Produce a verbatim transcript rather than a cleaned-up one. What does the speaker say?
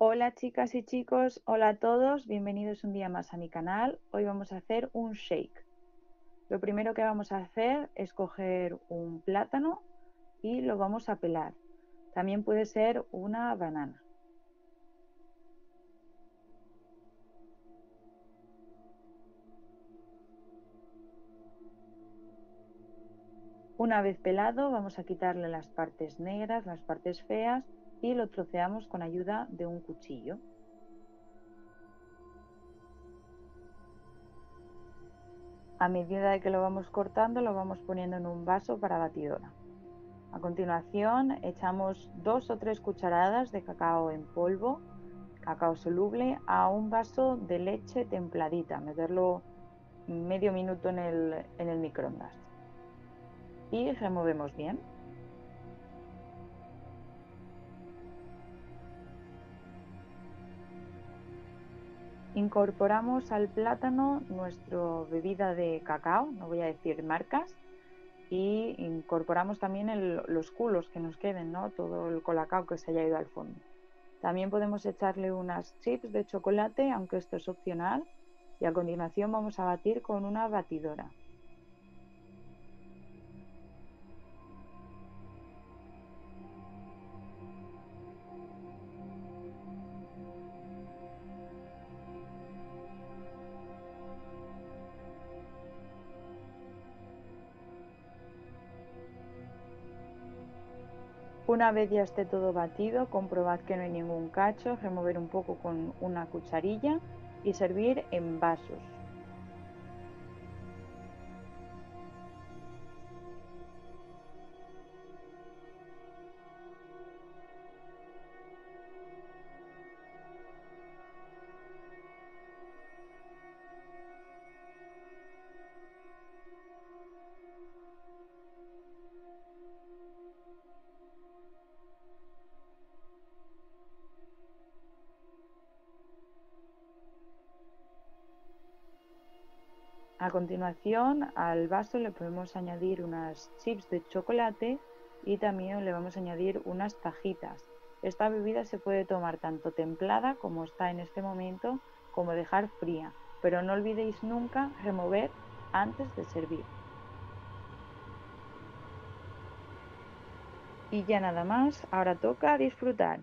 Hola chicas y chicos, hola a todos, bienvenidos un día más a mi canal. Hoy vamos a hacer un shake. Lo primero que vamos a hacer es coger un plátano y lo vamos a pelar. También puede ser una banana. Una vez pelado, vamos a quitarle las partes negras, las partes feas, y lo troceamos con ayuda de un cuchillo. A medida de que lo vamos cortando, lo vamos poniendo en un vaso para batidora. A continuación, echamos dos o tres cucharadas de cacao en polvo, cacao soluble, a un vaso de leche templadita, meterlo medio minuto en el, en el microondas. Y removemos bien. Incorporamos al plátano nuestra bebida de cacao, no voy a decir marcas, y incorporamos también el, los culos que nos queden, ¿no? Todo el colacao que se haya ido al fondo. También podemos echarle unas chips de chocolate, aunque esto es opcional, y a continuación vamos a batir con una batidora. Una vez ya esté todo batido, comprobad que no hay ningún cacho, remover un poco con una cucharilla y servir en vasos. A continuación, al vaso le podemos añadir unas chips de chocolate y también le vamos a añadir unas tajitas. Esta bebida se puede tomar tanto templada como está en este momento, como dejar fría, pero no olvidéis nunca remover antes de servir. Y ya nada más, ahora toca disfrutar.